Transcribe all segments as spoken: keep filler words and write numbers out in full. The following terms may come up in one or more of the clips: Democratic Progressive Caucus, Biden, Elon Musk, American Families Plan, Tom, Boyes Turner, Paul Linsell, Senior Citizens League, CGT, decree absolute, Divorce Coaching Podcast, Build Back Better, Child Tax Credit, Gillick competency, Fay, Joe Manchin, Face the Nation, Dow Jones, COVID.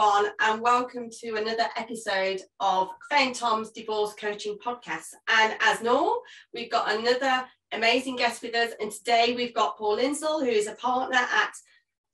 everyone, and welcome to another episode of Fay and Tom's Divorce Coaching Podcast. And as normal, we've got another amazing guest with us, and today we've got Paul Linsell, who is a partner at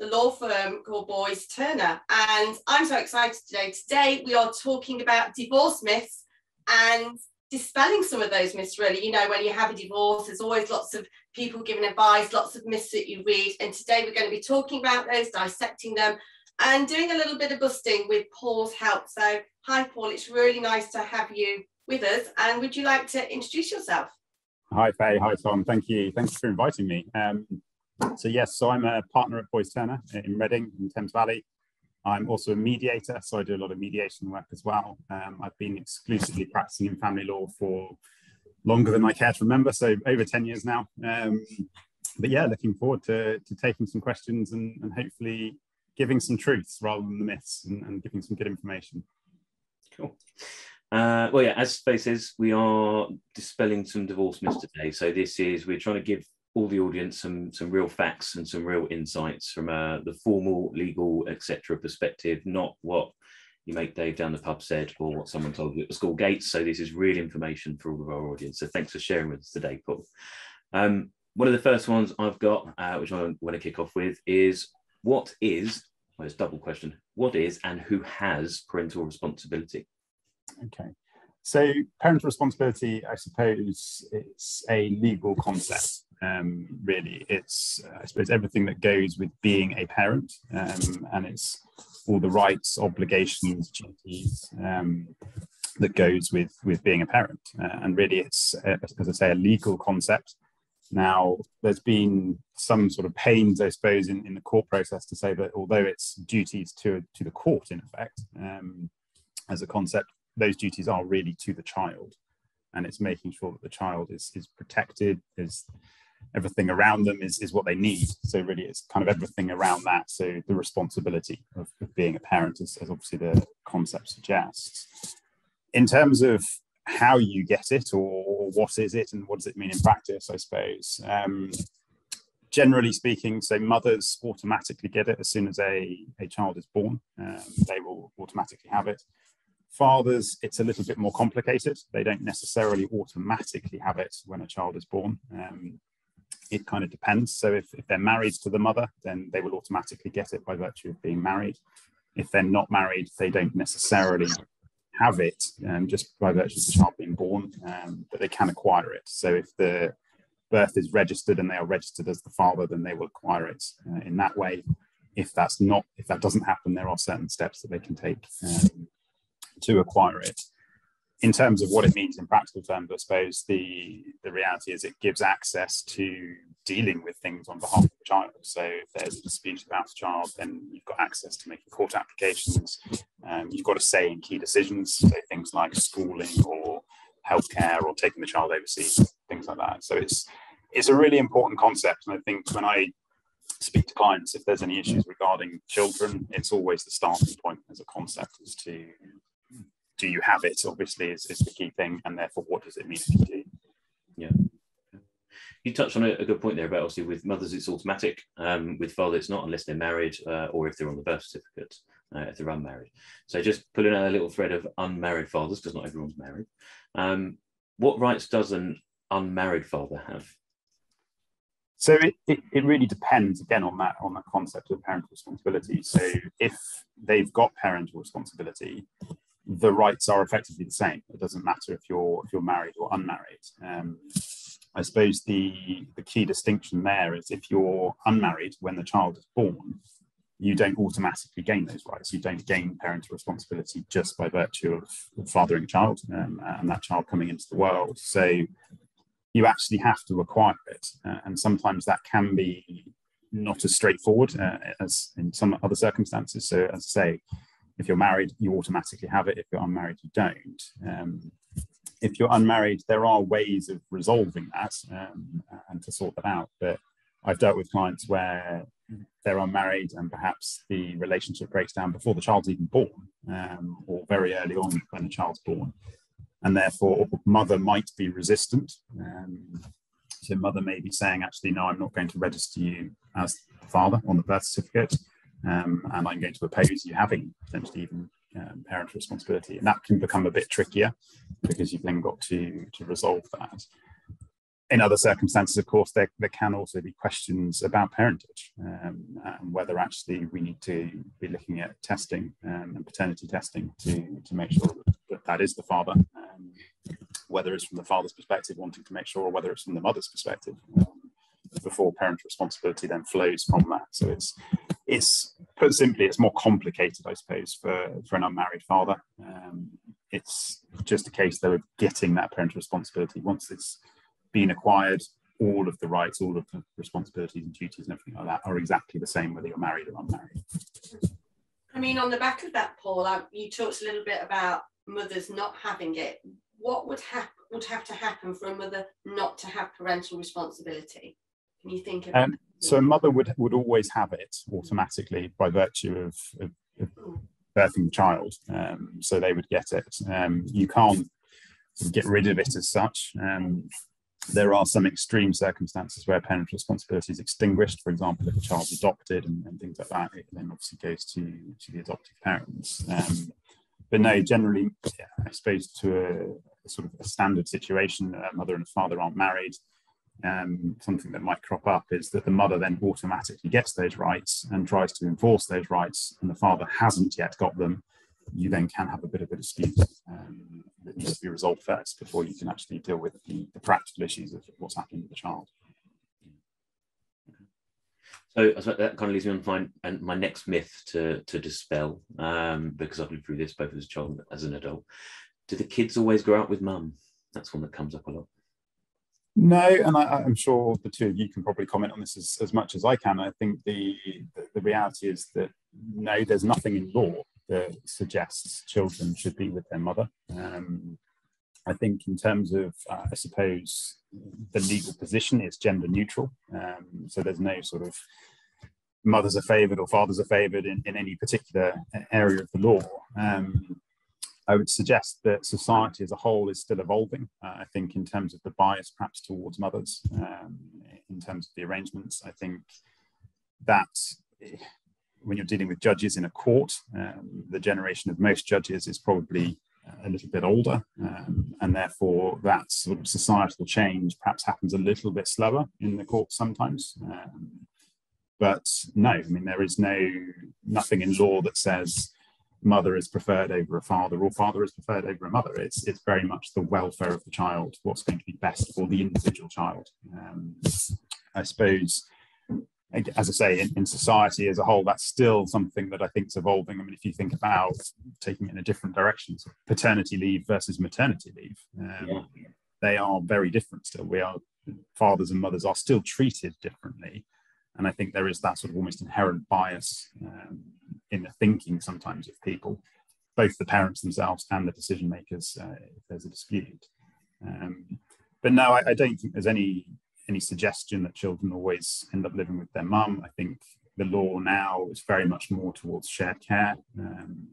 the law firm called Boyes Turner. And I'm so excited today. Today we are talking about divorce myths and dispelling some of those myths, really. You know, when you have a divorce, there's always lots of people giving advice, lots of myths that you read. And today we're going to be talking about those, dissecting them, and doing a little bit of busting with Paul's help. So, hi, Paul. It's really nice to have you with us. And would you like to introduce yourself? Hi, Fay. Hi, Tom. Thank you. Thanks for inviting me. Um, so, yes, so I'm a partner at Boyes Turner in Reading, in Thames Valley. I'm also a mediator, so I do a lot of mediation work as well. Um, I've been exclusively practicing in family law for longer than I care to remember, so over ten years now. Um, but, yeah, looking forward to, to taking some questions and, and hopefully giving some truths rather than the myths, and, and giving some good information. Cool. Uh, well, yeah, as Fay says, we are dispelling some divorce myths today. So this is, we're trying to give all the audience some, some real facts and some real insights from uh, the formal, legal, et cetera perspective, not what your mate Dave down the pub said or what someone told you at the school gates. So this is real information for all of our audience. So thanks for sharing with us today, Paul. Um, one of the first ones I've got, uh, which I want to kick off with is, what is, well, it's a double question, what is and who has parental responsibility? Okay, so parental responsibility, I suppose, it's a legal concept, um, really. It's, uh, I suppose, everything that goes with being a parent, um, and it's all the rights, obligations, duties um, that goes with, with being a parent. Uh, and really, it's, uh, as I say, a legal concept. Now, there's been some sort of pains, I suppose, in, in the court process to say that although it's duties to, to the court, in effect, um, as a concept, those duties are really to the child. And it's making sure that the child is, is protected, is everything around them is, is what they need. So really, it's kind of everything around that. So the responsibility of, of being a parent, as, as obviously the concept suggests. In terms of how you get it, or what is it, and what does it mean in practice, I suppose. Um, generally speaking, so mothers automatically get it as soon as a, a child is born. Um, they will automatically have it. Fathers, it's a little bit more complicated. They don't necessarily automatically have it when a child is born. Um, it kind of depends. So if, if they're married to the mother, then they will automatically get it by virtue of being married. If they're not married, they don't necessarily have it um, just by virtue of the child being born, um, but they can acquire it. So if the birth is registered and they are registered as the father, then they will acquire it uh, in that way. If that's not, if that doesn't happen, there are certain steps that they can take um, to acquire it. In terms of what it means in practical terms, I suppose the, the reality is it gives access to dealing with things on behalf of the child. So if there's a dispute about the child, then you've got access to making court applications. Um, you've got a say in key decisions, so things like schooling or healthcare or taking the child overseas, things like that. So it's, it's a really important concept. And I think when I speak to clients, if there's any issues regarding children, it's always the starting point as a concept as to, do you have it, obviously, is, is the key thing, and therefore what does it mean if you do? Yeah. You touched on a, a good point there about, obviously, with mothers it's automatic, um, with fathers it's not, unless they're married uh, or if they're on the birth certificate, uh, if they're unmarried. So just pulling out a little thread of unmarried fathers, because not everyone's married. Um, what rights does an unmarried father have? So it, it, it really depends, again, on that, on that concept of parental responsibility. So if they've got parental responsibility, the rights are effectively the same. It doesn't matter if you're if you're married or unmarried. Um, I suppose the, the key distinction there is if you're unmarried when the child is born, you don't automatically gain those rights. You don't gain parental responsibility just by virtue of fathering a child um, and that child coming into the world. So you actually have to acquire it. Uh, and sometimes that can be not as straightforward uh, as in some other circumstances. So as I say, if you're married, you automatically have it. If you're unmarried, you don't. Um, if you're unmarried, there are ways of resolving that um, and to sort that out. But I've dealt with clients where they're unmarried and perhaps the relationship breaks down before the child's even born, um, or very early on when the child's born. And therefore, mother might be resistant. Um, so mother may be saying, actually, no, I'm not going to register you as the father on the birth certificate. um, and I'm going to oppose you having potentially even um, parent responsibility. And that can become a bit trickier because you've then got to, to resolve that. In other circumstances, of course, there, there can also be questions about parentage um, and whether actually we need to be looking at testing um, and paternity testing to, to make sure that that is the father, um, whether it's from the father's perspective wanting to make sure, or whether it's from the mother's perspective um, before parent responsibility then flows from that. So it's, it's put simply, it's more complicated, I suppose, for, for an unmarried father. Um, it's just a case, though, of getting that parent responsibility once it's been acquired. All of the rights, all of the responsibilities and duties and everything like that are exactly the same whether you're married or unmarried. I mean, on the back of that, Paul, I, you talked a little bit about mothers not having it. What would, hap- would have to happen for a mother not to have parental responsibility? Can you think of um, that? So a mother would, would always have it automatically by virtue of, of, of birthing the child. Um, so they would get it. Um, you can't get rid of it as such. Um, There are some extreme circumstances where parent responsibility is extinguished. For example, if a child's adopted and, and things like that, it then obviously goes to, to the adoptive parents. Um, but no, generally, yeah, I suppose to a, a sort of a standard situation, a mother and a father aren't married. Um, something that might crop up is that the mother then automatically gets those rights and tries to enforce those rights, and the father hasn't yet got them. You then can have a bit of a dispute um, that needs to be resolved first before you can actually deal with the, the practical issues of what's happening with the child. So that kind of leads me on to my, and my next myth to, to dispel, um, because I've lived through this both as a child and as an adult. Do the kids always go out with mum? That's one that comes up a lot. No, and I, I'm sure the two of you can probably comment on this as, as much as I can. I think the, the, the reality is that no, there's nothing in law that suggests children should be with their mother. Um, I think in terms of, uh, I suppose, the legal position is gender neutral. Um, so there's no sort of mothers are favoured or fathers are favoured in, in any particular area of the law. Um, I would suggest that society as a whole is still evolving. Uh, I think in terms of the bias perhaps towards mothers, um, in terms of the arrangements, I think that when you're dealing with judges in a court, um, the generation of most judges is probably a little bit older, um, and therefore that sort of societal change perhaps happens a little bit slower in the court sometimes. Um, but no, I mean, there is no nothing in law that says mother is preferred over a father or father is preferred over a mother. It's it's very much the welfare of the child, what's going to be best for the individual child. Um, I suppose, as I say, in, in society as a whole, that's still something that I think is evolving. I mean, if you think about taking it in a different direction, so paternity leave versus maternity leave, um, yeah. they are very different still. We are, fathers and mothers are still treated differently. And I think there is that sort of almost inherent bias um, in the thinking sometimes of people, both the parents themselves and the decision makers, uh, if there's a dispute. Um, but no, I, I don't think there's any any suggestion that children always end up living with their mum. I think the law now is very much more towards shared care. Um,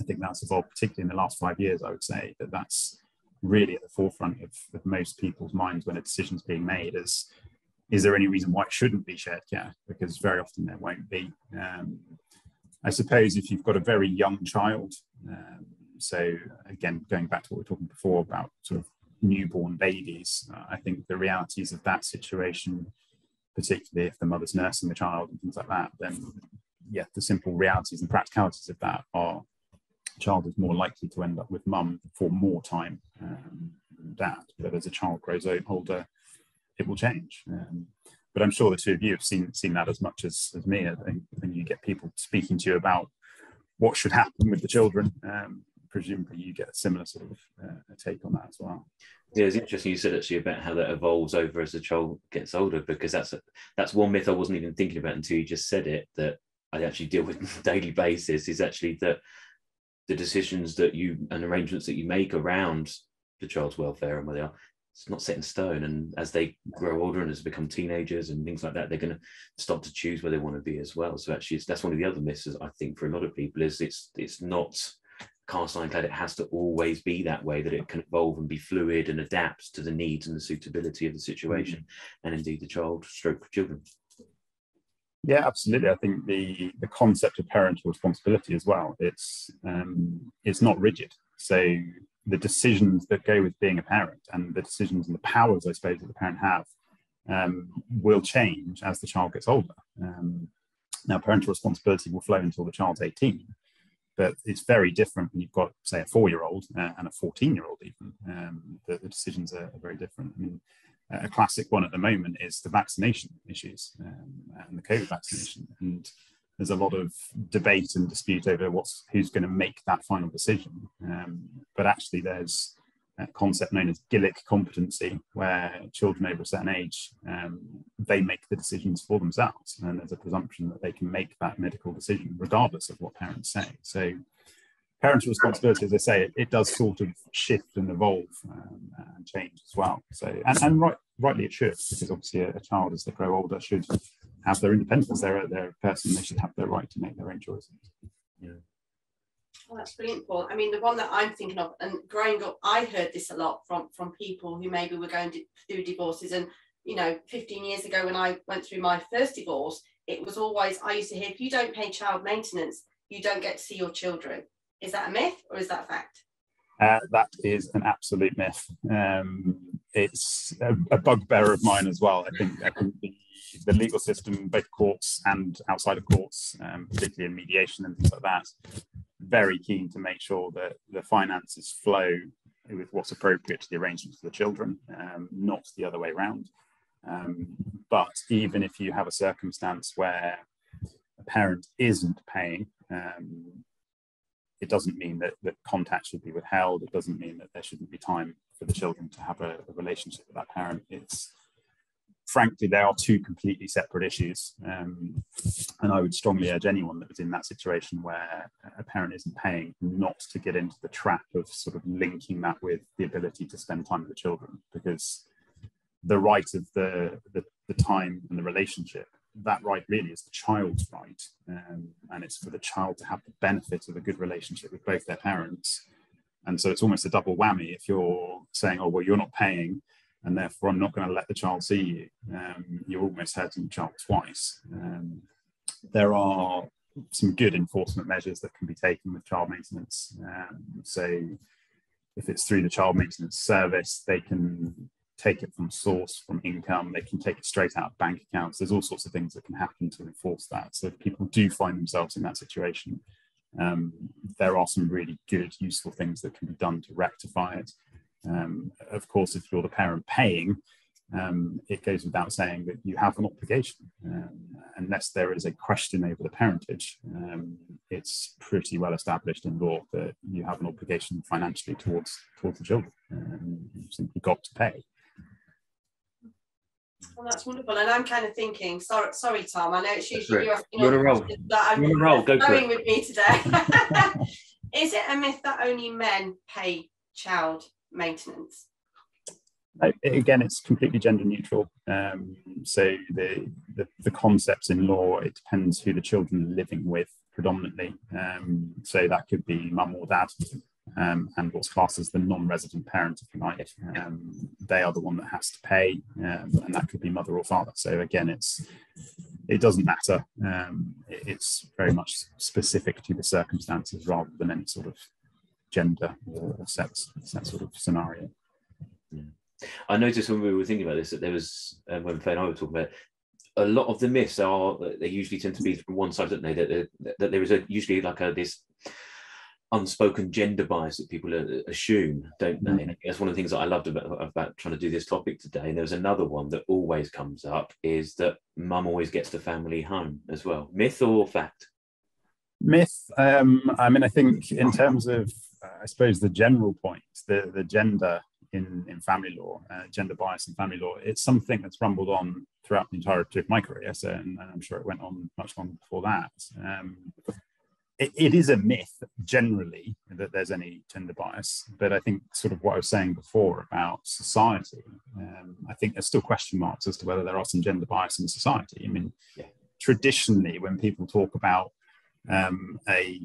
I think that's evolved, particularly in the last five years, I would say, that that's really at the forefront of, of most people's minds when a decision's being made is, is there any reason why it shouldn't be shared care? Because very often there won't be. Um, I suppose if you've got a very young child, um, so again, going back to what we were talking before about sort of newborn babies, uh, I think the realities of that situation, particularly if the mother's nursing the child and things like that, then yeah, the simple realities and practicalities of that are child is more likely to end up with mum for more time um, than dad. But as a child grows older, it will change. Um, but I'm sure the two of you have seen seen that as much as, as me. I think when you get people speaking to you about what should happen with the children, um, presumably you get a similar sort of uh, take on that as well. Yeah, it's interesting you said actually about how that evolves over as the child gets older, because that's a, that's one myth I wasn't even thinking about until you just said it, that I actually deal with on a daily basis, is actually that the decisions that you and arrangements that you make around the child's welfare and where they are, it's not set in stone, and as they grow older and as they become teenagers and things like that, they're going to start to choose where they want to be as well. So actually it's, that's one of the other myths I think for a lot of people, is it's it's not cast iron clad, it has to always be that way, that it can evolve and be fluid and adapt to the needs and the suitability of the situation, mm-hmm. and indeed the child stroke children. Yeah, absolutely. I think the, the concept of parental responsibility as well, it's um, it's not rigid. So the decisions that go with being a parent and the decisions and the powers, I suppose, that the parent have um, will change as the child gets older. Um, now, parental responsibility will flow until the child's eighteen, but it's very different when you've got, say, a four-year-old uh, and a fourteen-year-old even. Um, the, the decisions are, are very different. I mean, a classic one at the moment is the vaccination issues um, and the COVID vaccination. And there's a lot of debate and dispute over what's who's going to make that final decision. Um, but actually there's a concept known as Gillick competency, where children over a certain age, um, they make the decisions for themselves. And there's a presumption that they can make that medical decision regardless of what parents say. So parental responsibility, as I say, it, it does sort of shift and evolve um, and change as well. So, and, and right, rightly it should, because obviously a, a child, as they grow older, should have their independence. They're, they're a person, they should have their right to make their own choices. Yeah. Well, that's brilliant, Paul. I mean, the one that I'm thinking of, and growing up, I heard this a lot from, from people who maybe were going to, through divorces. And, you know, fifteen years ago when I went through my first divorce, it was always, I used to hear, if you don't pay child maintenance, you don't get to see your children. Is that a myth or is that a fact? Uh, that is an absolute myth. Um, it's a, a bugbear of mine as well. I think, I think the, the legal system, both courts and outside of courts, um, particularly in mediation and things like that, very keen to make sure that the finances flow with what's appropriate to the arrangements for the children, um, not the other way around. Um, but even if you have a circumstance where a parent isn't paying, um, it doesn't mean that, that contact should be withheld. It doesn't mean that there shouldn't be time for the children to have a, a relationship with that parent. It's frankly, they are two completely separate issues. Um, and I would strongly urge anyone that was in that situation where a parent isn't paying not to get into the trap of sort of linking that with the ability to spend time with the children, because the right of the, the, the time and the relationship, that right really is the child's right, um, and it's for the child to have the benefit of a good relationship with both their parents. And so it's almost a double whammy if you're saying, oh, well, you're not paying and therefore I'm not going to let the child see you. Um, you're almost hurting the child twice. Um, there are some good enforcement measures that can be taken with child maintenance. Um, so if it's through the child maintenance service, they can take it from source, from income, they can take it straight out of bank accounts. There's all sorts of things that can happen to enforce that. So if people do find themselves in that situation, um, there are some really good, useful things that can be done to rectify it. Um, of course, if you're the parent paying, um, it goes without saying that you have an obligation. Um, unless there is a question over the parentage, um, it's pretty well established in law that you have an obligation financially towards, towards the children. Um, you've simply got to pay. Well, that's wonderful, and I'm kind of thinking, sorry, sorry, Tom. I know it's usually you're asking all the questions that I'm going with me today. Is it a myth that only men pay child maintenance? No, again, it's completely gender neutral. Um, so the, the the concepts in law, it depends who the children are living with predominantly. Um, so that could be mum or dad. Um, and what's classed as the non-resident parent, if you like, um, they are the one that has to pay, um, and that could be mother or father. So again, it's it doesn't matter. Um, it's very much specific to the circumstances rather than any sort of gender or sex, that sort of scenario. Yeah. I noticed when we were thinking about this that there was um, when Fay and I were talking about it, a lot of the myths are they usually tend to be from one side, don't they? That that, that there is a, usually like a this. unspoken gender bias that people assume, don't they? And that's one of the things that I loved about, about trying to do this topic today. And there's another one that always comes up is that mum always gets the family home as well. Myth or fact? Myth. Um, I mean, I think in terms of, uh, I suppose, the general point, the, the gender in, in family law, uh, gender bias in family law, it's something that's rumbled on throughout the entirety of my career. So, and I'm sure it went on much longer before that. Um, It is a myth generally that there's any gender bias, but I think sort of what I was saying before about society, um, I think there's still question marks as to whether there are some gender bias in society. I mean, yeah. Traditionally, when people talk about um, a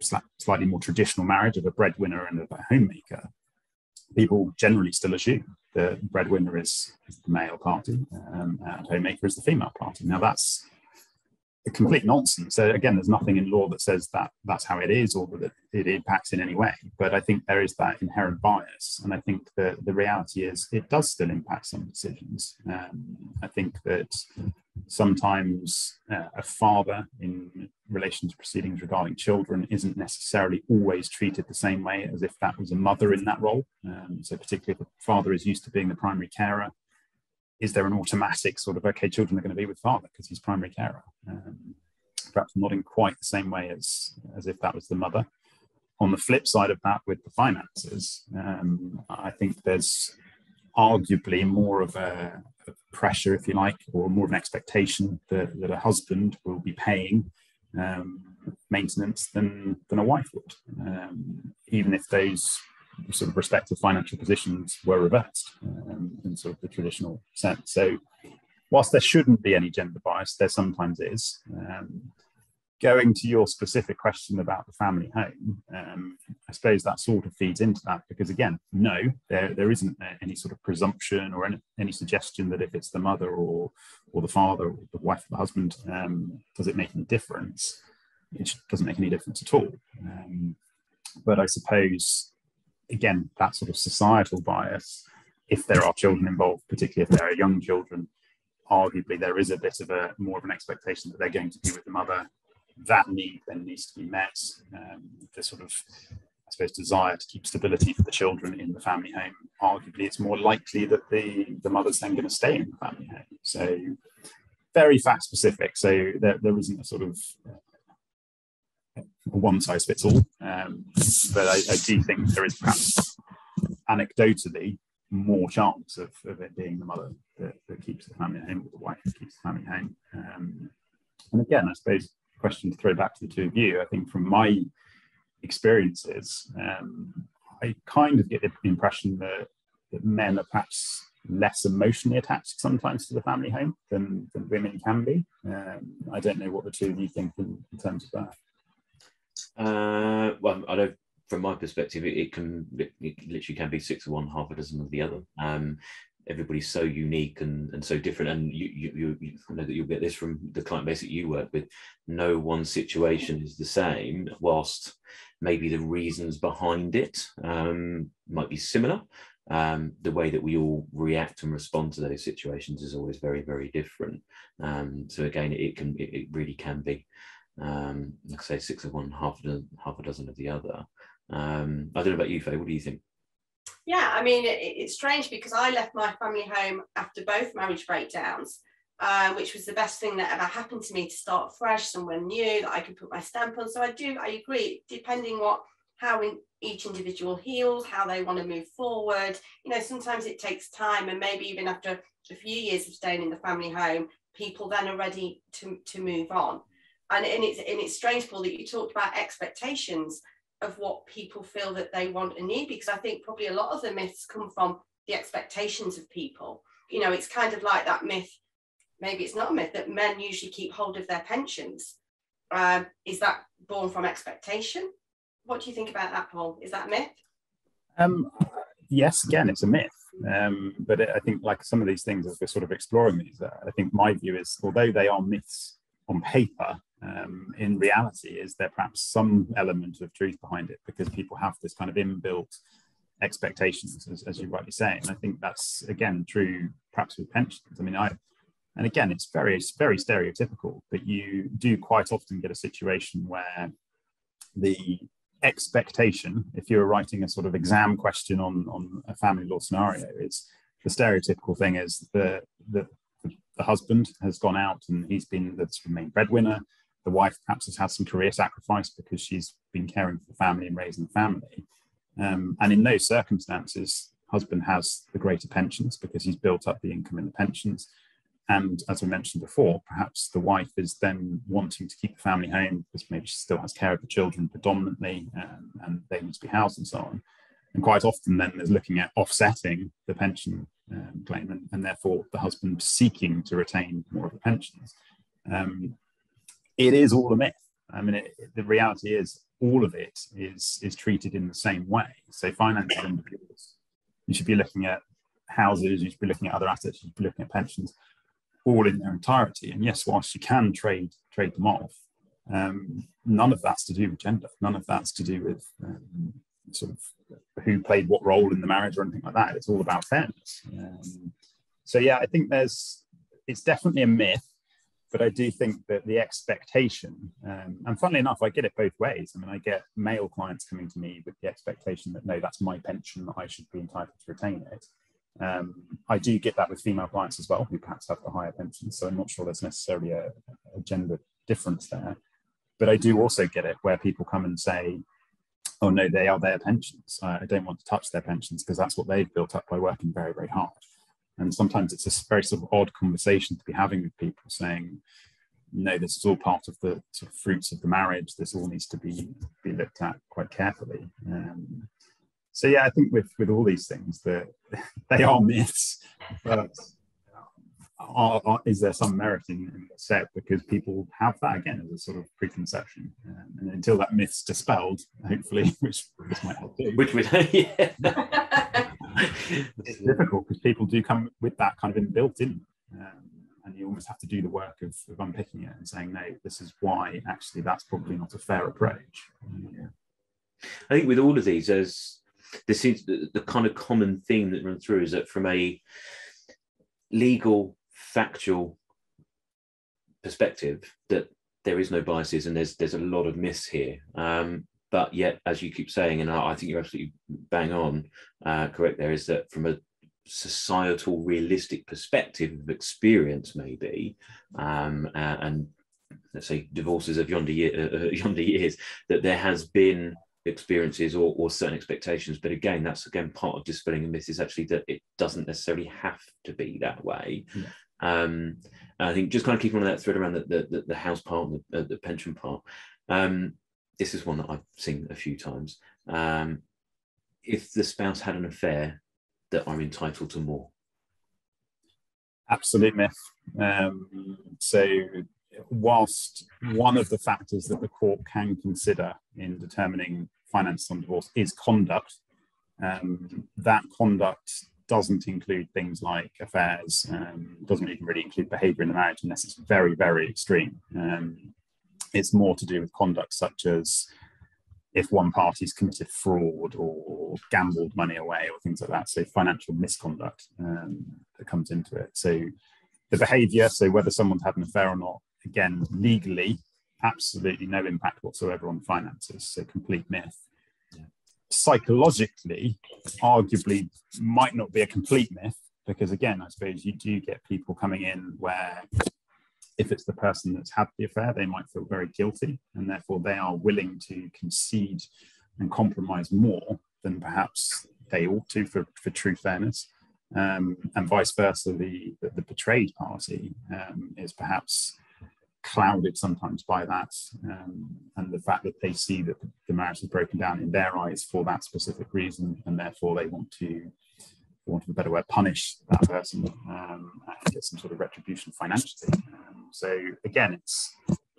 sl- slightly more traditional marriage of a breadwinner and of a homemaker, people generally still assume that breadwinner is, is the male party um, and homemaker is the female party. Now that's complete nonsense. So again, there's nothing in law that says that that's how it is or that it impacts in any way. But I think there is that inherent bias. And I think that the reality is it does still impact some decisions. Um, I think that sometimes uh, a father in relation to proceedings regarding children isn't necessarily always treated the same way as if that was a mother in that role. Um, so particularly if the father is used to being the primary carer, is there an automatic sort of, okay, children are going to be with father because he's primary carer? Um, perhaps not in quite the same way as, as if that was the mother. On the flip side of that, with the finances, um, I think there's arguably more of a, a pressure, if you like, or more of an expectation that, that a husband will be paying um, maintenance than, than a wife would, um, even if those sort of respective financial positions were reversed um, in sort of the traditional sense. So whilst there shouldn't be any gender bias, there sometimes is. Um, going to your specific question about the family home, um, I suppose that sort of feeds into that, because again, no, there, there isn't any sort of presumption or any, any suggestion that if it's the mother or, or the father or the wife or the husband, um, does it make any difference? It doesn't make any difference at all. Um, but I suppose, again, that sort of societal bias, if there are children involved, particularly if there are young children, arguably there is a bit of a more of an expectation that they're going to be with the mother. That need then needs to be met. Um, the sort of, I suppose, desire to keep stability for the children in the family home, arguably it's more likely that the, the mother's then going to stay in the family home. So very fact specific. So there, there isn't a sort of one size fits all, um, but I, I do think there is perhaps anecdotally more chance of, of it being the mother that, that keeps the family home or the wife that keeps the family home. Um, and again, I suppose question to throw back to the two of you, I think from my experiences, um, I kind of get the impression that, that men are perhaps less emotionally attached sometimes to the family home than, than women can be. Um, I don't know what the two of you think in, in terms of that. Uh, well, I know from my perspective, it, it can it, it literally can be six of one, half a dozen of the other. Um, everybody's so unique and, and so different. And you, you, you know that you'll get this from the client base that you work with. No one situation is the same, whilst maybe the reasons behind it um, might be similar. Um, the way that we all react and respond to those situations is always very, very different. Um, so again, it can, it, it really can be, um, like I say, six of one, half a dozen, half a dozen of the other. Um, I don't know about you, Faye, what do you think? Yeah, I mean, it, it's strange because I left my family home after both marriage breakdowns, uh, which was the best thing that ever happened to me, to start fresh, somewhere new that I could put my stamp on. So I do, I agree, depending what, how in, each individual heals, how they want to move forward. You know, sometimes it takes time, and maybe even after a few years of staying in the family home, people then are ready to, to move on. And, and, it's, and it's strange, Paul, that you talked about expectations of what people feel that they want and need, because I think probably a lot of the myths come from the expectations of people. You know, it's kind of like that myth, maybe it's not a myth, that men usually keep hold of their pensions. Um, is that born from expectation? What do you think about that, Paul? Is that a myth? Um, yes, again, it's a myth. Um, but it, I think like some of these things, as we're sort of exploring these, uh, I think my view is, although they are myths on paper, Um, in reality, is there perhaps some element of truth behind it, because people have this kind of inbuilt expectations, as, as you rightly say. And I think that's, again, true perhaps with pensions. I mean, I, and again, it's very, it's very stereotypical, but you do quite often get a situation where the expectation, if you were writing a sort of exam question on, on a family law scenario, is the stereotypical thing is that the, the husband has gone out and he's been the main breadwinner. The wife perhaps has had some career sacrifice because she's been caring for the family and raising the family. Um, and in those circumstances, husband has the greater pensions because he's built up the income in the pensions. And as we mentioned before, perhaps the wife is then wanting to keep the family home because maybe she still has care of the children predominantly, um, and they need to be housed and so on. And quite often then there's looking at offsetting the pension um, claim, and, and therefore the husband seeking to retain more of the pensions. Um, It is all a myth. I mean, it, the reality is all of it is, is treated in the same way. So financial individuals, you should be looking at houses, you should be looking at other assets, you should be looking at pensions, all in their entirety. And yes, whilst you can trade trade them off. Um, none of that's to do with gender. None of that's to do with um, sort of who played what role in the marriage or anything like that. It's all about fairness. Um, so yeah, I think there's, it's definitely a myth, but I do think that the expectation, um, and funnily enough, I get it both ways. I mean, I get male clients coming to me with the expectation that, no, that's my pension, that I should be entitled to retain it. Um, I do get that with female clients as well, who perhaps have the higher pensions. So I'm not sure there's necessarily a, a gender difference there. But I do also get it where people come and say, oh, no, they are their pensions. I don't want to touch their pensions because that's what they've built up by working very, very hard. And sometimes it's a very sort of odd conversation to be having with people saying, no, this is all part of the sort of fruits of the marriage. This all needs to be, be looked at quite carefully. Um, so, yeah, I think with, with all these things that they are myths, but are, are, is there some merit in, in what's said? Because people have that, again, as a sort of preconception. Um, and until that myth's dispelled, hopefully, which this might help do. Which would, yeah. It's difficult because people do come with that kind of built in, um, and you almost have to do the work of, of unpicking it and saying, no, this is why actually that's probably not a fair approach. Yeah. I think with all of these, as this is the, the kind of common theme that runs through, is that from a legal, factual perspective, that there is no biases and there's there's a lot of myths here. Um, But yet, as you keep saying, and I think you're absolutely bang on, uh, correct there, is that from a societal realistic perspective of experience, maybe, um, and let's say divorces of yonder, year, uh, yonder years, that there has been experiences or, or certain expectations. But again, that's again part of dispelling a myth, is actually that it doesn't necessarily have to be that way. Yeah. Um, I think just kind of keeping on that thread around the, the, the, the house part and the, uh, the pension part. Um, This is one that I've seen a few times. Um, if the spouse had an affair, that I'm entitled to more. Absolute myth. Um, so whilst one of the factors that the court can consider in determining finances on divorce is conduct, um, that conduct doesn't include things like affairs, um, doesn't even really include behaviour in the marriage unless it's very, very extreme. Um, It's more to do with conduct such as if one party's committed fraud or gambled money away or things like that. So financial misconduct um, that comes into it. So the behaviour, so whether someone's had an affair or not, again, legally, absolutely no impact whatsoever on finances. So complete myth. Yeah. Psychologically, arguably might not be a complete myth because, again, I suppose you do get people coming in where if it's the person that's had the affair, they might feel very guilty and therefore they are willing to concede and compromise more than perhaps they ought to for, for true fairness. Um, and vice versa, the, the, the betrayed party um, is perhaps clouded sometimes by that um, and the fact that they see that the marriage is broken down in their eyes for that specific reason, and therefore they want to, for want of a better word, punish that person um, and get some sort of retribution financially. Um, so again, it's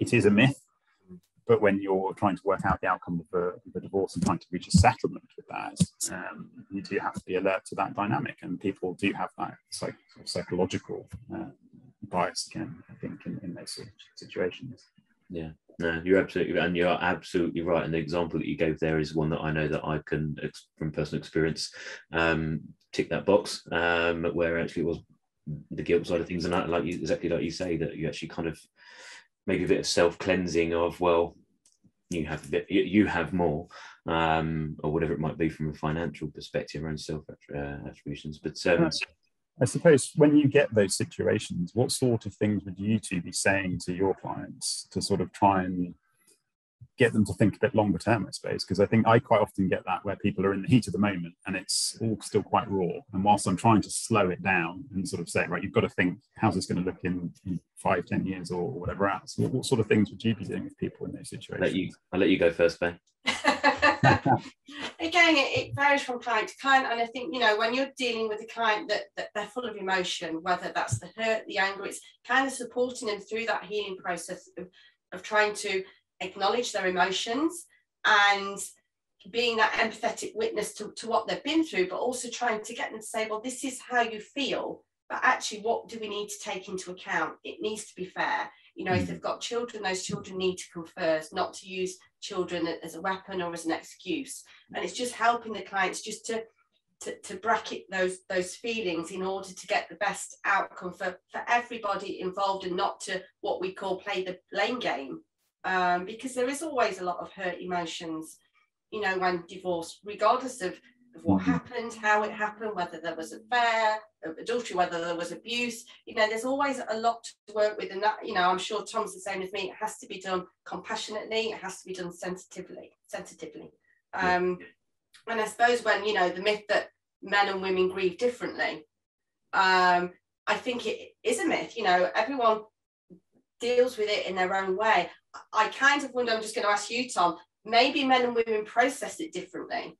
it is a myth, but when you're trying to work out the outcome of the, the divorce and trying to reach a settlement with that, um, you do have to be alert to that dynamic, and people do have that psych- psychological uh, bias again, I think, in, in those sort of situations. Yeah, no, you're absolutely and you are absolutely right. And the example that you gave there is one that I know that I can, from personal experience, um, tick that box. Um, where actually it was the guilt side of things, and like you, exactly like you say, that you actually kind of make a bit of self cleansing of, well, you have a bit, you have more, um, or whatever it might be from a financial perspective around self attributions. But um, I suppose when you get those situations, what sort of things would you two be saying to your clients to sort of try and get them to think a bit longer term, I suppose? Because I think I quite often get that where people are in the heat of the moment and it's all still quite raw. And whilst I'm trying to slow it down and sort of say, right, you've got to think, how's this going to look in, in five, ten years or whatever else? What, what sort of things would you be doing with people in those situations? Let you, I'll let you go first, Fay. Again, it varies from client to client, and I think, you know, when you're dealing with a client that, that they're full of emotion, whether that's the hurt, the anger, it's kind of supporting them through that healing process of, of trying to acknowledge their emotions and being that empathetic witness to, to what they've been through, but also trying to get them to say, well, this is how you feel, but actually what do we need to take into account? It needs to be fair. You know, mm. if they've got children, those children need to confer, not to use children as a weapon or as an excuse. And it's just helping the clients just to to, to bracket those those feelings in order to get the best outcome for, for everybody involved, and not to what we call play the blame game. Um, because there is always a lot of hurt emotions, you know, when divorce, regardless of, of what happened, how it happened, whether there was affair, adultery, whether there was abuse. You know, there's always a lot to work with, and that, you know, I'm sure Tom's the same as me. It has to be done compassionately, it has to be done sensitively, sensitively. Um, and I suppose when, you know, the myth that men and women grieve differently, um, I think it is a myth. You know, everyone deals with it in their own way. I kind of wonder, I'm just going to ask you, Tom, maybe men and women process it differently.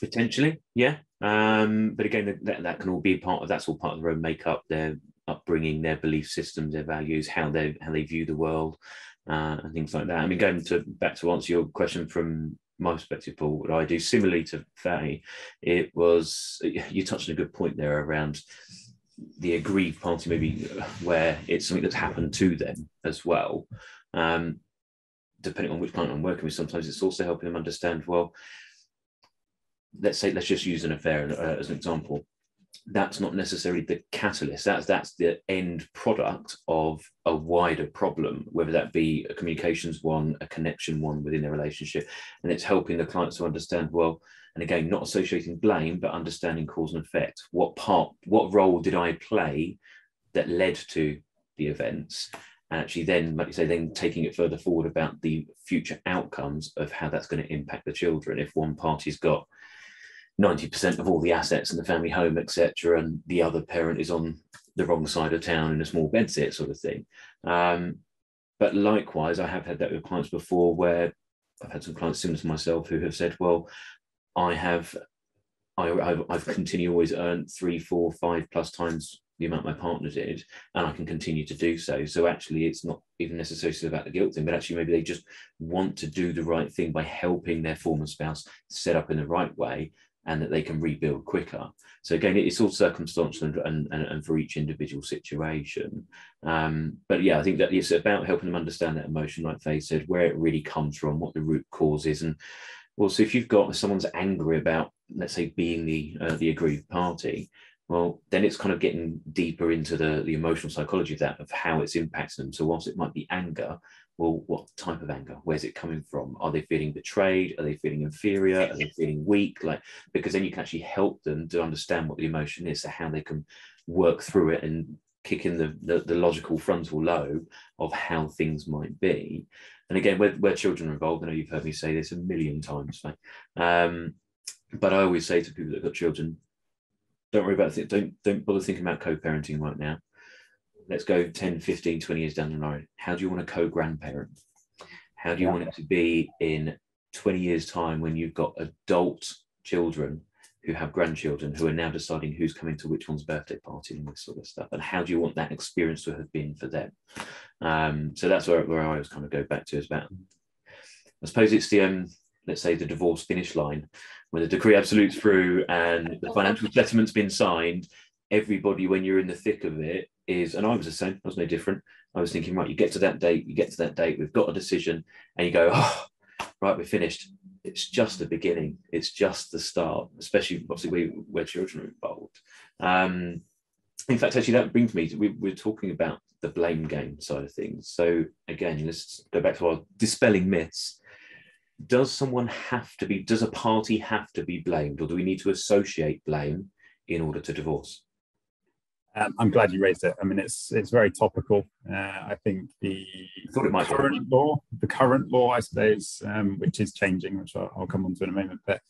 Potentially, yeah. Um, but again, that, that can all be part of, that's all part of their own makeup, their upbringing, their belief systems, their values, how they how they view the world, uh, and things like that. I mean, going to back to answer your question from my perspective, Paul, what I do, similarly to Fay, it was, you touched on a good point there around the aggrieved party, maybe where it's something that's happened to them as well. Um, depending on which client I'm working with, sometimes it's also helping them understand, well, let's say, let's just use an affair uh, as an example. That's not necessarily the catalyst. That's that's the end product of a wider problem, whether that be a communications one, a connection one within their relationship. And it's helping the clients to understand, well, and again, not associating blame, but understanding cause and effect. What part, what role did I play that led to the events? And actually then, like you say, then taking it further forward about the future outcomes of how that's going to impact the children. If one party's got ninety percent of all the assets in the family home, et cetera, and the other parent is on the wrong side of town in a small bedsit sort of thing. Um, but likewise, I have had that with clients before, where I've had some clients similar to myself who have said, well, I have, I, I've, I've continually always earned three, four, five plus times the amount my partner did, and I can continue to do so. So actually, it's not even necessarily about the guilt thing, but actually maybe they just want to do the right thing by helping their former spouse set up in the right way, and that they can rebuild quicker. So again, it's all circumstantial and, and, and for each individual situation. Um, but yeah, I think that it's about helping them understand that emotion, like Faye said, where it really comes from, what the root cause is. And also, if you've got, if someone's angry about, let's say, being the uh, the aggrieved party, well, then it's kind of getting deeper into the, the emotional psychology of that, of how it's impacting them. So whilst it might be anger, well, what type of anger? Where's it coming from? Are they feeling betrayed? Are they feeling inferior? Are they feeling weak? Like, because then you can actually help them to understand what the emotion is, so how they can work through it and kick in the, the, the logical frontal lobe of how things might be. And again, where, where children are involved, I know you've heard me say this a million times, um, but I always say to people that have got children, don't worry about it. Don't, don't bother thinking about co-parenting right now. Let's go ten, fifteen, twenty years down the line. How do you want to co-grandparent? How do you yeah. want it to be in twenty years' time when you've got adult children who have grandchildren who are now deciding who's coming to which one's birthday party and this sort of stuff? And how do you want that experience to have been for them? Um, so that's where, where I always kind of go back to is about, I suppose it's the, um, let's say, the divorce finish line, when the decree absolute's through and the financial settlement's been signed. Everybody, when you're in the thick of it, is, and I was the same, I was no different. I was thinking, right, you get to that date, you get to that date, we've got a decision, and you go, oh, right, we're finished. It's just the beginning. It's just the start, especially obviously we, where children are involved. Um, in fact, actually, that brings me to, we, we're talking about the blame game side of things. So again, let's go back to our dispelling myths. Does someone have to be, does a party have to be blamed, or do we need to associate blame in order to divorce? Um, I'm glad you raised it. I mean, it's it's very topical. Uh, I think the I it might current be. law, the current law, I suppose, um, which is changing, which I'll, I'll come on to in a moment, but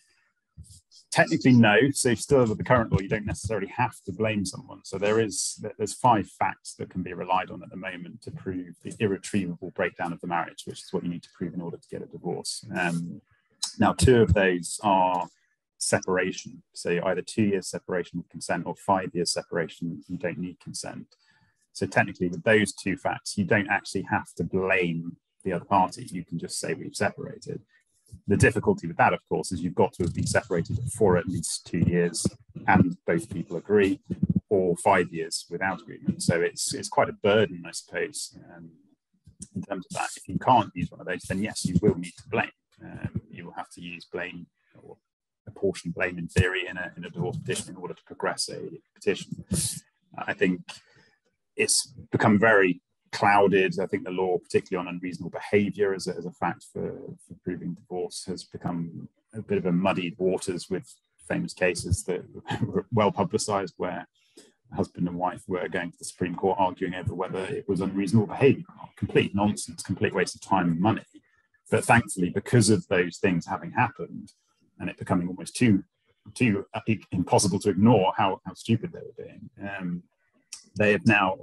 technically no. So if still with the current law, you don't necessarily have to blame someone. So there is, there's five facts that can be relied on at the moment to prove the irretrievable breakdown of the marriage, which is what you need to prove in order to get a divorce. Um, now, two of those are separation, so either two years separation with consent or five years separation, you don't need consent. So technically with those two facts, you don't actually have to blame the other party. You can just say we've separated. The difficulty with that, of course, is you've got to have been separated for at least two years and both people agree, or five years without agreement. So it's it's quite a burden, I suppose, um, in terms of that. If you can't use one of those, then yes, you will need to blame. Um, you will have to use blame or apportion blame in theory in a, in a divorce petition in order to progress a petition. I think it's become very clouded. I think the law, particularly on unreasonable behaviour as a, as a fact for, for proving divorce, has become a bit of a muddied waters with famous cases that were well publicised where husband and wife were going to the Supreme Court arguing over whether it was unreasonable behaviour or not. Complete nonsense, complete waste of time and money. But thankfully, because of those things having happened and it becoming almost too too impossible to ignore how, how stupid they were being, um, they have now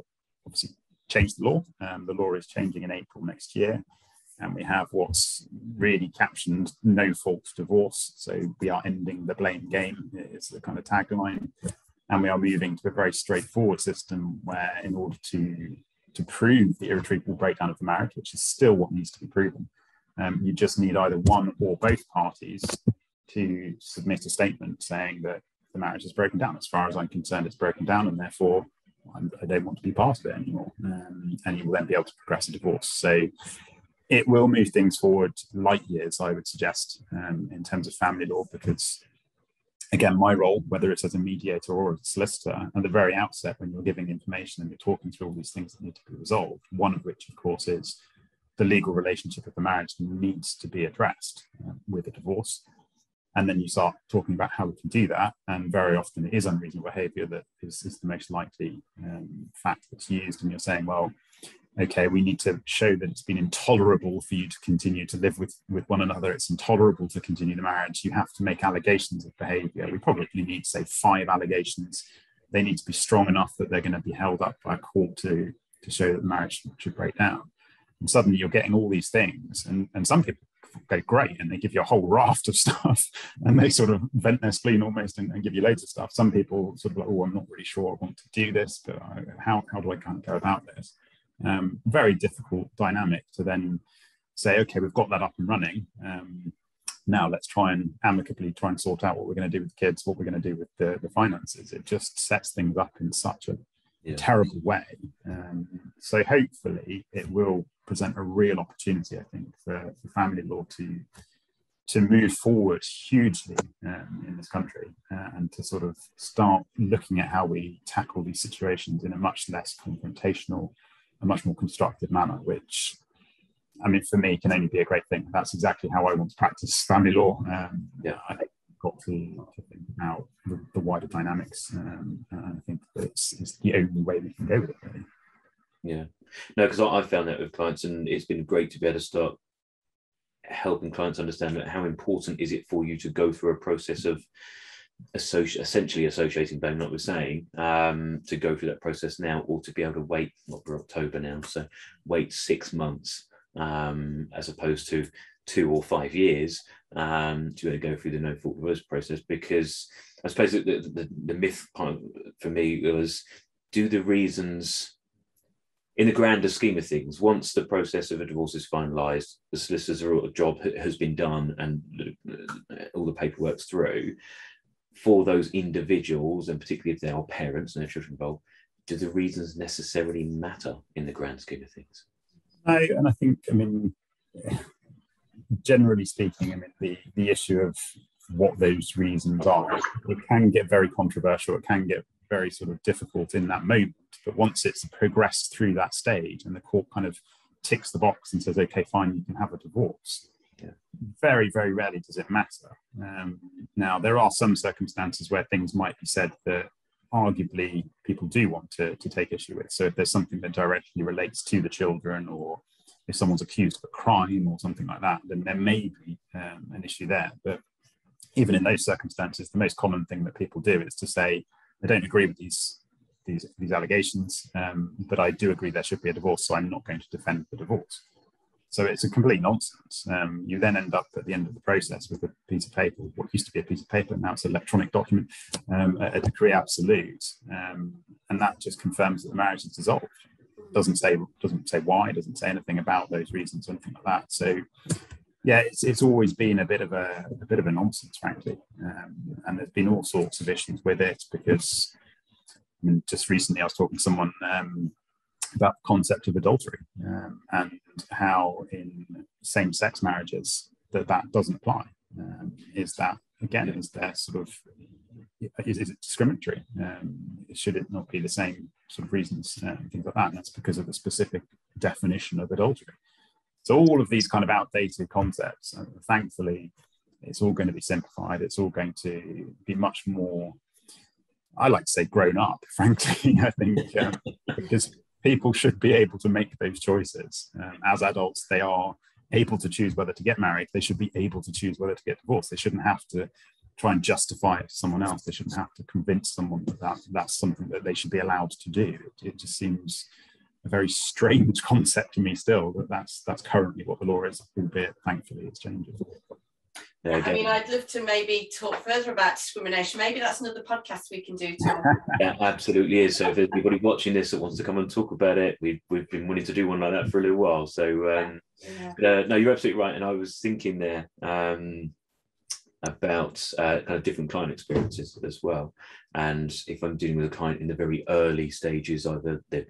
obviously changed the law. Um, the law is changing in April next year, and we have what's really captioned no-fault divorce. So we are ending the blame game is the kind of tagline, and we are moving to a very straightforward system where in order to, to prove the irretrievable breakdown of the marriage, which is still what needs to be proven, um, you just need either one or both parties to submit a statement saying that the marriage is broken down. As far as I'm concerned, it's broken down, and therefore I don't want to be part of it anymore. Um, and you will then be able to progress a divorce. So it will move things forward light years, I would suggest, um, in terms of family law, because again, my role, whether it's as a mediator or as a solicitor, at the very outset, when you're giving information and you're talking through all these things that need to be resolved, one of which, of course, is the legal relationship of the marriage needs to be addressed uh, with a divorce. And then you start talking about how we can do that. And very often it is unreasonable behaviour that is, is the most likely um, fact that's used. And you're saying, well, okay, we need to show that it's been intolerable for you to continue to live with, with one another. It's intolerable to continue the marriage. You have to make allegations of behaviour. We probably need, say, five allegations. They need to be strong enough that they're going to be held up by a court to, to show that the marriage should break down. And suddenly you're getting all these things. And, and some people go great, and they give you a whole raft of stuff, and they sort of vent their spleen almost and, and give you loads of stuff. Some people sort of like, oh, I'm not really sure I want to do this, but I, how how do I kind of go about this? Um, very difficult dynamic to then say, okay, we've got that up and running. Um, now let's try and amicably try and sort out what we're going to do with the kids, what we're going to do with the, the finances. It just sets things up in such a yeah. terrible way. Um, so hopefully it will present a real opportunity, I think, for, for family law to to move forward hugely um, in this country uh, and to sort of start looking at how we tackle these situations in a much less confrontational, a much more constructive manner, which, I mean, for me, can only be a great thing. That's exactly how I want to practice family law. Um, yeah, I think we've got to, to think about the, the wider dynamics, um, and I think that's it's the only way we can go with it, really. Yeah, no, because I've found that with clients, and it's been great to be able to start helping clients understand that how important is it for you to go through a process of associ- essentially associating blame, not with saying, um, to go through that process now, or to be able to wait, well, we're October now, so wait six months um, as opposed to two or five years um, to be able to go through the no-fault divorce process. Because I suppose the, the, the myth part for me was, do the reasons... in the grander scheme of things, once the process of a divorce is finalised, the solicitor's job has been done and all the paperwork's through, for those individuals, and particularly if they are parents and their children involved, do the reasons necessarily matter in the grand scheme of things? No, and I think, I mean, generally speaking, I mean, the, the issue of what those reasons are, it can get very controversial, it can get very sort of difficult in that moment. But once it's progressed through that stage and the court kind of ticks the box and says, okay, fine, you can have a divorce, yeah. very, very rarely does it matter. Um, now, there are some circumstances where things might be said that arguably people do want to, to take issue with. So if there's something that directly relates to the children, or if someone's accused of a crime or something like that, then there may be um, an issue there. But even in those circumstances, the most common thing that people do is to say, I don't agree with these these, these allegations, um, but I do agree there should be a divorce, so I'm not going to defend the divorce. So it's a complete nonsense. Um, you then end up at the end of the process with a piece of paper, what used to be a piece of paper, now it's an electronic document, um, a, a decree absolute, um, and that just confirms that the marriage is dissolved. It doesn't say doesn't say why, doesn't say anything about those reasons or anything like that. So. Yeah, it's it's always been a bit of a, a bit of a nonsense, frankly, um, and there's been all sorts of issues with it because I mean, just recently I was talking to someone um, about the concept of adultery um, and how in same-sex marriages that that doesn't apply. Um, is that, again, is there sort of, is, is it discriminatory? Um, should it not be the same sort of reasons uh, and things like that? And that's because of the specific definition of adultery. So all of these kind of outdated concepts, and thankfully, it's all going to be simplified. It's all going to be much more, I like to say, grown up, frankly, I think, um, because people should be able to make those choices. Um, as adults, they are able to choose whether to get married. They should be able to choose whether to get divorced. They shouldn't have to try and justify it to someone else. They shouldn't have to convince someone that, that that's something that they should be allowed to do. It, it just seems a very strange concept to me still, that that's, that's currently what the law is, albeit thankfully it's changing. Yeah, I mean, I'd love to maybe talk further about discrimination. Maybe that's another podcast we can do, Tom. Yeah, absolutely is. So if there's anybody watching this that wants to come and talk about it, we've, we've been wanting to do one like that for a little while. So, um, yeah. but, uh, no, you're absolutely right. And I was thinking there um, about uh, kind of different client experiences as well. And if I'm dealing with a client in the very early stages, either they're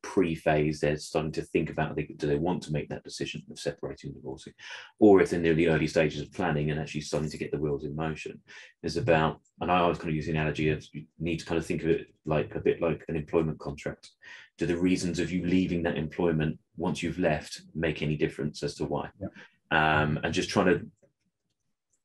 pre-phase, they're starting to think about they, do they want to make that decision of separating and divorcing, or if they're near the early stages of planning and actually starting to get the wheels in motion, is about, and I always kind of use the analogy of, you need to kind of think of it like a bit like an employment contract. Do the reasons of you leaving that employment once you've left make any difference as to why? Yeah. Um, and just trying to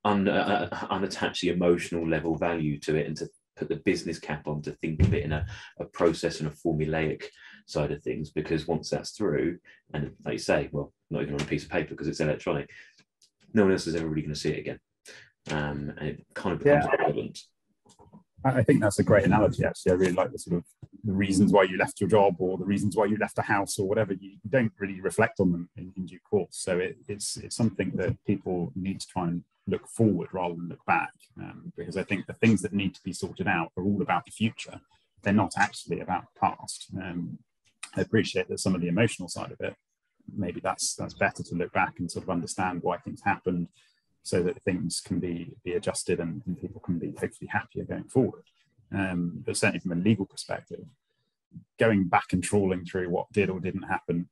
un, uh, unattach the emotional level value to it and to put the business cap on, to think of it in a, a process and a formulaic side of things, because once that's through, and they say, well, not even on a piece of paper because it's electronic, no one else is ever really going to see it again. Um, and it kind of becomes yeah. relevant. I think that's a great analogy, actually. I really like the sort of the reasons why you left your job, or the reasons why you left a house or whatever. You don't really reflect on them in, in due course. So it, it's it's something that people need to try and look forward rather than look back, um, because I think the things that need to be sorted out are all about the future. They're not actually about the past. Um, I appreciate that some of the emotional side of it, maybe that's that's better to look back and sort of understand why things happened, so that things can be, be adjusted and, and people can be hopefully happier going forward. Um, but certainly from a legal perspective, going back and trawling through what did or didn't happen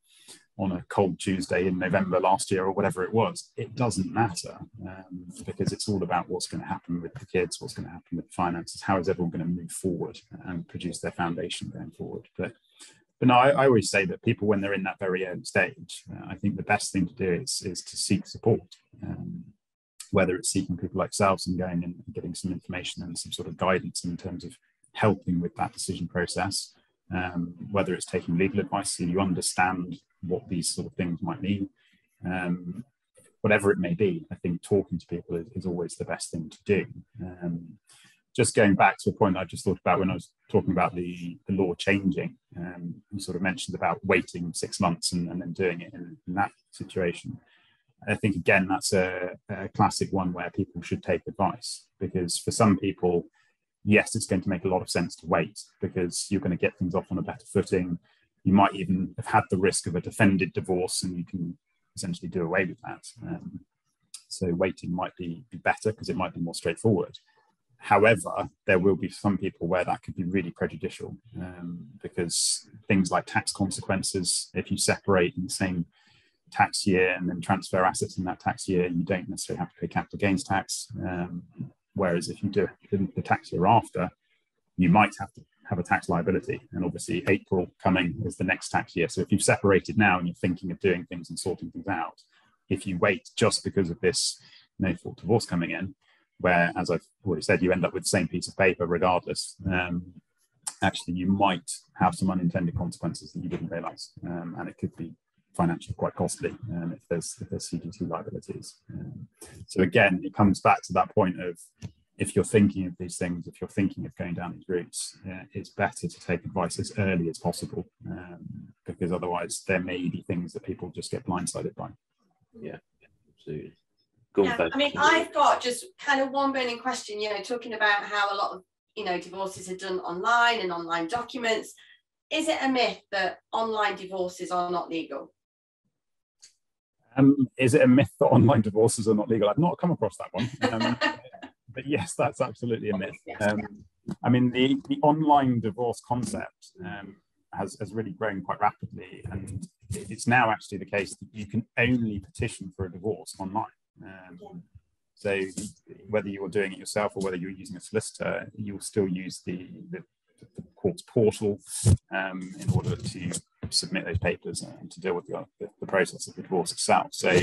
on a cold Tuesday in November last year or whatever it was, it doesn't matter, um, because it's all about what's going to happen with the kids, what's going to happen with the finances, how is everyone going to move forward and produce their foundation going forward. But But no, I, I always say that people, when they're in that very early stage, uh, I think the best thing to do is, is to seek support, um, whether it's seeking people like yourselves and going and getting some information and some sort of guidance in terms of helping with that decision process, um, whether it's taking legal advice so you understand what these sort of things might mean, um, whatever it may be. I think talking to people is, is always the best thing to do. Um, Just going back to a point that I just thought about when I was talking about the, the law changing, um, you sort of mentioned about waiting six months and, and then doing it in, in that situation. I think, again, that's a, a classic one where people should take advice, because for some people, yes, it's going to make a lot of sense to wait because you're going to get things off on a better footing. You might even have had the risk of a defended divorce and you can essentially do away with that. Um, so waiting might be, be better because it might be more straightforward. However, there will be some people where that could be really prejudicial, um, because things like tax consequences, if you separate in the same tax year and then transfer assets in that tax year, you don't necessarily have to pay capital gains tax. Um, whereas if you do it the tax year after, you might have to have a tax liability. And obviously April coming is the next tax year. So if you've separated now and you're thinking of doing things and sorting things out, if you wait just because of this no-fault divorce coming in, where, as I've already said, you end up with the same piece of paper regardless, um, actually you might have some unintended consequences that you didn't realise, um, and it could be financially quite costly um, if there's if there's C G T liabilities. Um, so again, it comes back to that point of, if you're thinking of these things, if you're thinking of going down these routes, uh, it's better to take advice as early as possible, um, because otherwise there may be things that people just get blindsided by. Yeah, absolutely. Yeah, I mean, I've got just kind of one burning question, you know, talking about how a lot of, you know, divorces are done online and online documents. Is it a myth that online divorces are not legal? Um, is it a myth that online divorces are not legal? I've not come across that one. Um, but yes, that's absolutely a myth. Um, I mean, the, the online divorce concept um, has, has really grown quite rapidly. And it's now actually the case that you can only petition for a divorce online. Um, so whether you're doing it yourself or whether you're using a solicitor, you'll still use the, the, the court's portal um, in order to submit those papers and to deal with the, the process of the divorce itself. So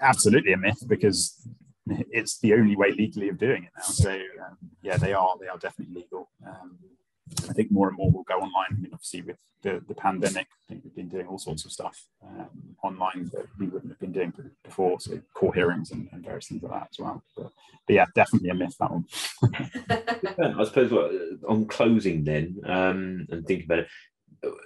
absolutely a myth, because it's the only way legally of doing it now. So um, yeah, they are they are definitely legal. Um, I think more and more will go online. I mean, obviously with the, the pandemic, I think we've been doing all sorts of stuff um, online that we wouldn't have been doing before. So court hearings and, and various things like that as well. But, but yeah, definitely a myth, that one. Yeah, I suppose what, on closing then, um, and thinking about it,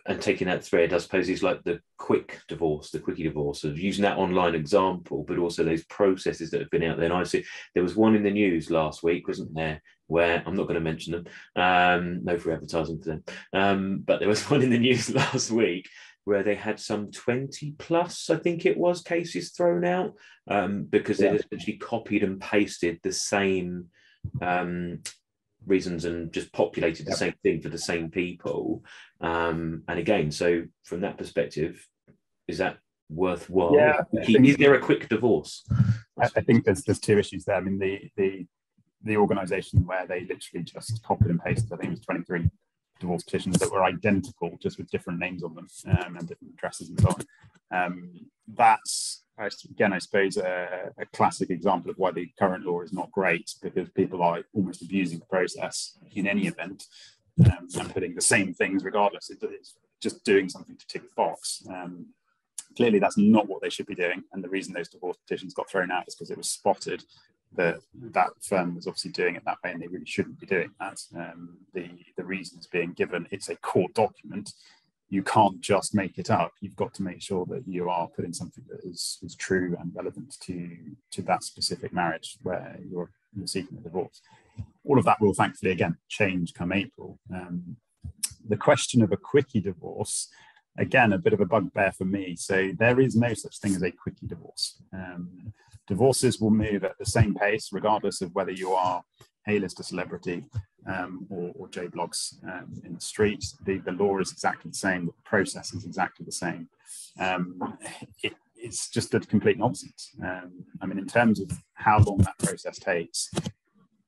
and taking that thread, I suppose, is like the quick divorce, the quickie divorce, of using that online example, but also those processes that have been out there. And I see there was one in the news last week, wasn't there, where I'm not going to mention them, um, no free advertising for them, um, but there was one in the news last week where they had some twenty plus, I think it was, cases thrown out um, because yeah. they essentially copied and pasted the same um reasons and just populated the yep. same thing for the same people. Um, and again, so from that perspective, is that worthwhile? Yeah, is there a quick divorce? I, I think there's there's two issues there. I mean, the the the organisation where they literally just copied and pasted, I think it was twenty-three divorce petitions that were identical, just with different names on them um, and different addresses and so on. Um, that's again, I suppose, a, a classic example of why the current law is not great, because people are almost abusing the process in any event um, and putting the same things regardless. It, it's just doing something to tick the box. Um, clearly, that's not what they should be doing. And the reason those divorce petitions got thrown out is because it was spotted that that firm was obviously doing it that way, and they really shouldn't be doing that. Um, the, the reasons being given, it's a court document. You can't just make it up. You've got to make sure that you are putting something that is, is true and relevant to, to that specific marriage where you're, you're seeking a divorce. All of that will thankfully, again, change come April. Um, the question of a quickie divorce, again, a bit of a bugbear for me. So there is no such thing as a quickie divorce. Um, divorces will move at the same pace, regardless of whether you are A-lister celebrity um, or, or J blogs um, in the streets. The, the law is exactly the same. The process is exactly the same. Um, it, it's just a complete nonsense. Um, I mean, in terms of how long that process takes,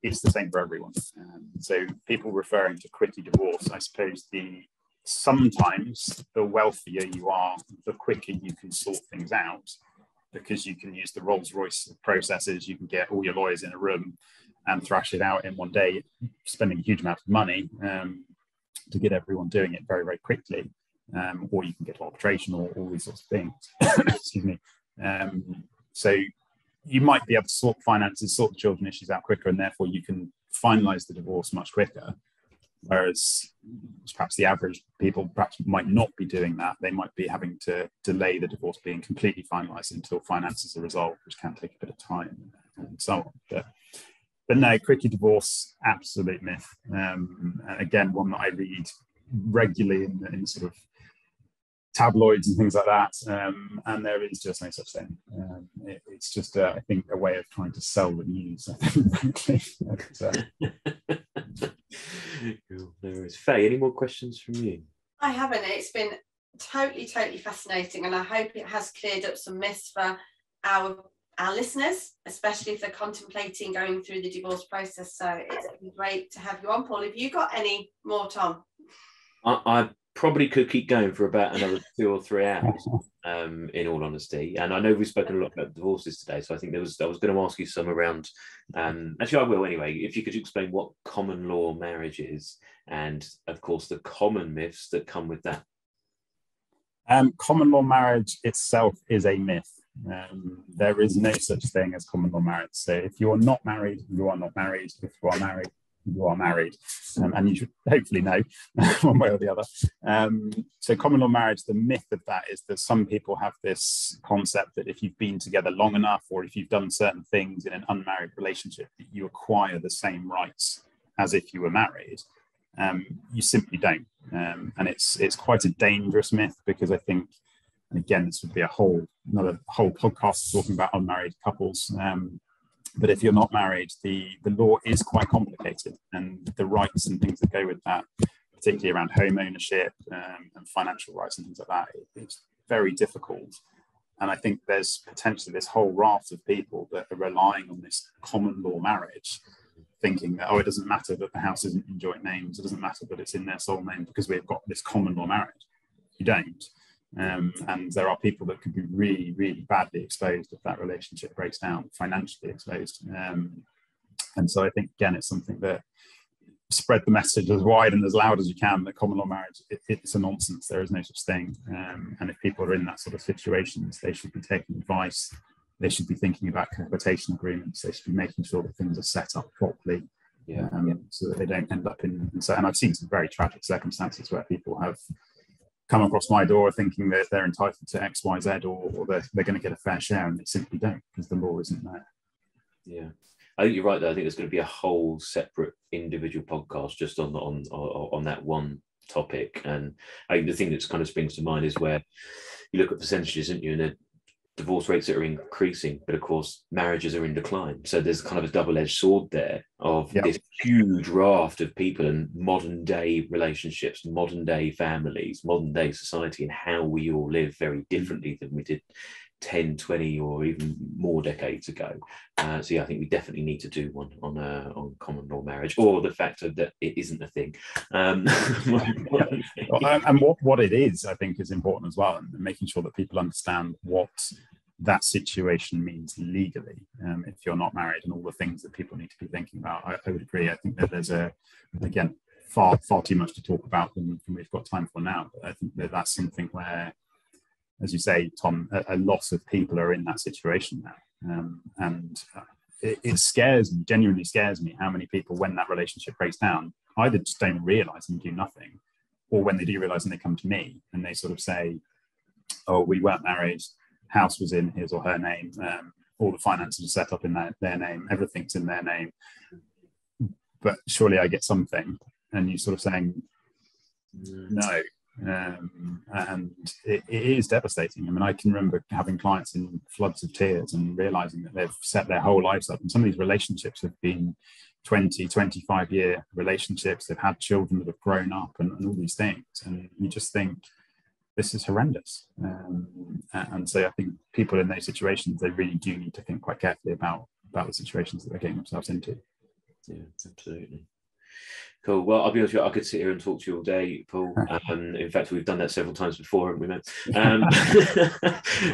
it's the same for everyone. Um, so people referring to quickie divorce, I suppose the sometimes the wealthier you are, the quicker you can sort things out, because you can use the Rolls Royce processes. You can get all your lawyers in a room and thrash it out in one day, spending a huge amount of money um, to get everyone doing it very, very quickly. Um, or you can get arbitration or all these sorts of things. Excuse me. Um, so you might be able to sort finances, sort children issues out quicker, and therefore you can finalize the divorce much quicker. Whereas perhaps the average people perhaps might not be doing that. They might be having to delay the divorce being completely finalized until finances are resolved, which can take a bit of time and so on. But, But no, quickie divorce, absolute myth. Um, again, one that I read regularly in, in sort of tabloids and things like that. Um, and there is just no such thing. Um, it, it's just, uh, I think, a way of trying to sell the news, I think, frankly. Cool. There is. Faye, any more questions from you? I haven't. It's been totally, totally fascinating. And I hope it has cleared up some myths for our our listeners, especially if they're contemplating going through the divorce process. So it's been great to have you on, Paul. Have you got any more, Tom? I, I probably could keep going for about another two or three hours, um, in all honesty. And I know we've spoken a lot about divorces today, so I think there was, I was going to ask you some around, um, actually I will anyway, if you could explain what common law marriage is, and of course the common myths that come with that. Um, common law marriage itself is a myth. Um, there is no such thing as common law marriage. So if you're not married, you are not married. If you are married, you are married. Um, and you should hopefully know one way or the other. Um, so common law marriage, the myth of that is that some people have this concept that if you've been together long enough, or if you've done certain things in an unmarried relationship, that you acquire the same rights as if you were married. Um, you simply don't. Um, and it's, it's quite a dangerous myth, because I think, and again, this would be a whole another whole podcast talking about unmarried couples. Um, But if you're not married, the, the law is quite complicated, and the rights and things that go with that, particularly around home ownership um, and financial rights and things like that, it, it's very difficult. And I think there's potentially this whole raft of people that are relying on this common law marriage, thinking that, oh, it doesn't matter that the house isn't in joint names, it doesn't matter that it's in their sole name because we've got this common law marriage. You don't. Um, and there are people that could be really, really badly exposed if that relationship breaks down, financially exposed. Um, and so I think, again, it's something that spread the message as wide and as loud as you can that common law marriage, it, it's a nonsense. There is no such thing. Um, and if people are in that sort of situations, they should be taking advice. They should be thinking about cohabitation agreements. They should be making sure that things are set up properly. Yeah, um, yeah. So that they don't end up in, and so, and I've seen some very tragic circumstances where people have come across my door thinking that they're entitled to X, Y, Z, or, or they're, they're going to get a fair share, and they simply don't because the law isn't there. Yeah, I think you're right though. I think there's going to be a whole separate individual podcast just on on on, on that one topic. And I think the thing that's kind of springs to mind is where you look at percentages, isn't you, and the divorce rates that are increasing, but of course marriages are in decline. So there's kind of a double-edged sword there of yep. this huge raft of people and modern day relationships, modern day families, modern day society, and how we all live very differently than we did ten, twenty or even more decades ago. Uh, so yeah, I think we definitely need to do one on uh, on common law marriage, or the fact that it isn't a thing. Um, yeah. And what, what it is, I think, is important as well, and making sure that people understand what that situation means legally um, if you're not married, and all the things that people need to be thinking about. I, I would agree. I think that there's a, again, far, far too much to talk about than we've got time for now. But I think that that's something where, as you say, Tom, a, a lot of people are in that situation now. Um, and it, it scares me, genuinely scares me, how many people, when that relationship breaks down, either just don't realise and do nothing, or when they do realise and they come to me and they sort of say, oh, we weren't married, house was in his or her name, um, all the finances are set up in their, their name, everything's in their name, but surely I get something. And you're sort of saying, no. Um, and it, it is devastating. I mean, I can remember having clients in floods of tears and realizing that they've set their whole lives up, and some of these relationships have been twenty, twenty-five year relationships. They've had children that have grown up, and, and all these things, and you just think, this is horrendous. Um, and so I think people in those situations, they really do need to think quite carefully about about the situations that they're getting themselves into. Yeah, absolutely. Cool. Well, I'll be honest with you, I could sit here and talk to you all day, Paul. Um, in fact, we've done that several times before, haven't we, mate? Um,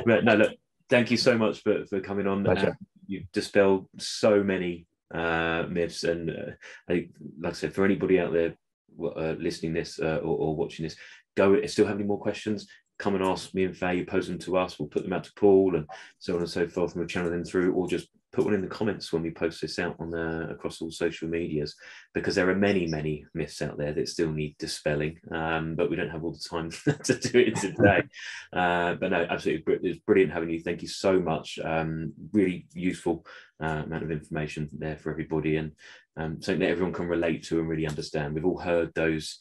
but no, look, thank you so much for, for coming on. Um, you've dispelled so many uh, myths. And uh, I, like I said, for anybody out there uh, listening this uh, or, or watching this, go, still have any more questions, come and ask me and Faye, pose them to us, we'll put them out to Paul and so on and so forth, and we'll channel them through, or just put one in the comments when we post this out on uh, across all social medias, because there are many, many myths out there that still need dispelling, um, but we don't have all the time to do it today. Uh, but no, absolutely, it's brilliant having you. Thank you so much. Um, really useful uh, amount of information there for everybody, and um, something that everyone can relate to and really understand. We've all heard those,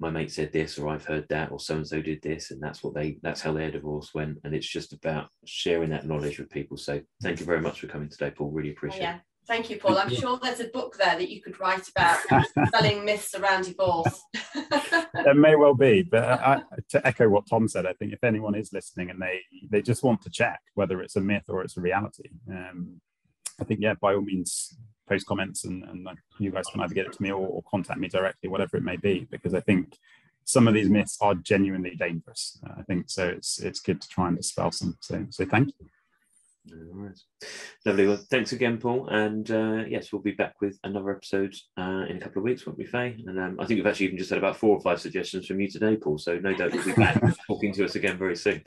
my mate said this, or I've heard that, or so-and-so did this, and that's what they, that's how their divorce went. And it's just about sharing that knowledge with people. So thank you very much for coming today, Paul. Really appreciate it. Oh, yeah. Thank you, Paul. I'm sure there's a book there that you could write about selling myths around divorce. There may well be, but I, to echo what Tom said, I think if anyone is listening and they, they just want to check whether it's a myth or it's a reality, um, I think, yeah, by all means, post comments, and, and you guys can either get it to me or, or contact me directly, whatever it may be, because I think some of these myths are genuinely dangerous. Uh, I think so. It's it's good to try and dispel some. So so thank you. All right, lovely. Well, thanks again, Paul. And uh, yes, we'll be back with another episode uh, in a couple of weeks, won't we, Faye? And um, I think we've actually even just had about four or five suggestions from you today, Paul. So no doubt you'll be back talking to us again very soon.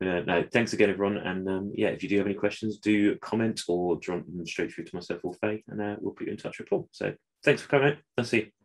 But, uh, no, thanks again, everyone. And um, yeah, if you do have any questions, do comment or drop them straight through to myself or Faye, and uh, we'll put you in touch with Paul. So thanks for coming. I'll see you.